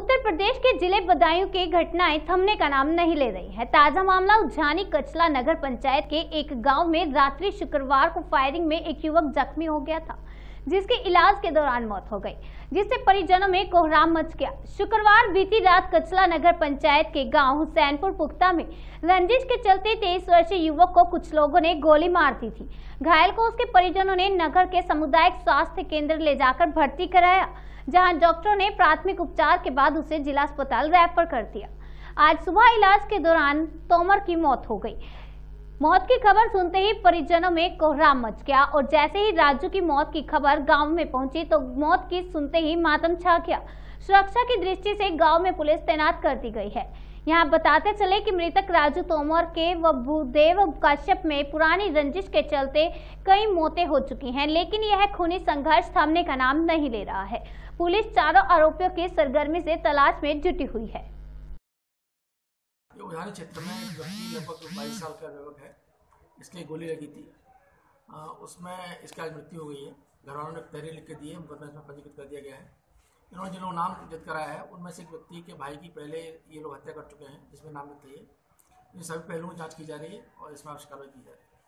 उत्तर प्रदेश के जिले बदायूं की घटनाएं थमने का नाम नहीं ले रही है। ताजा मामला उज्जानी कचला नगर पंचायत के एक गांव में रात्रि शुक्रवार को फायरिंग में एक युवक जख्मी हो गया था, जिसके इलाज के दौरान मौत हो गई, जिससे परिजनों में कोहराम मच गया। शुक्रवार बीती रात कचला नगर पंचायत के गांव हुसैनपुर पुख्ता में रंजिश के चलते 23 वर्षीय युवक को कुछ लोगों ने गोली मार दी थी। घायल को उसके परिजनों ने नगर के सामुदायिक स्वास्थ्य केंद्र ले जाकर भर्ती कराया, जहां डॉक्टरों ने प्राथमिक उपचार के बाद उसे जिला अस्पताल रेफर कर दिया। आज सुबह इलाज के दौरान तोमर की मौत हो गई। मौत की खबर सुनते ही परिजनों में कोहराम मच गया और जैसे ही राजू की मौत की खबर गांव में पहुंची तो मौत की सुनते ही मातम छा गया। सुरक्षा की दृष्टि से गांव में पुलिस तैनात कर दी गई है। यहां बताते चले कि मृतक राजू तोमर के व भूदेव कश्यप में पुरानी रंजिश के चलते कई मौतें हो चुकी हैं, लेकिन यह खूनी संघर्ष थमने का नाम नहीं ले रहा है। पुलिस चारों आरोपियों की सरगर्मी से तलाश में जुटी हुई है। उज्जानी क्षेत्र में एक व्यक्ति लगभग 22 साल का युवक है, इसकी गोली लगी थी, उसमें इसकी आज मृत्यु हो गई है। घर वालों ने तहरीर लिख के दी है, मुकदमा इसमें पंजीकृत कर दिया गया है। इन्होंने जिन लोगों नाम निर्धारित कराया है उनमें से एक व्यक्ति के भाई की पहले ये लोग हत्या कर चुके हैं, जिसमें नाम लिखते हैं। इन सभी पहलुओं की जाँच की जा रही है और इसमें आवश्यक कार्रवाई की जा रही है।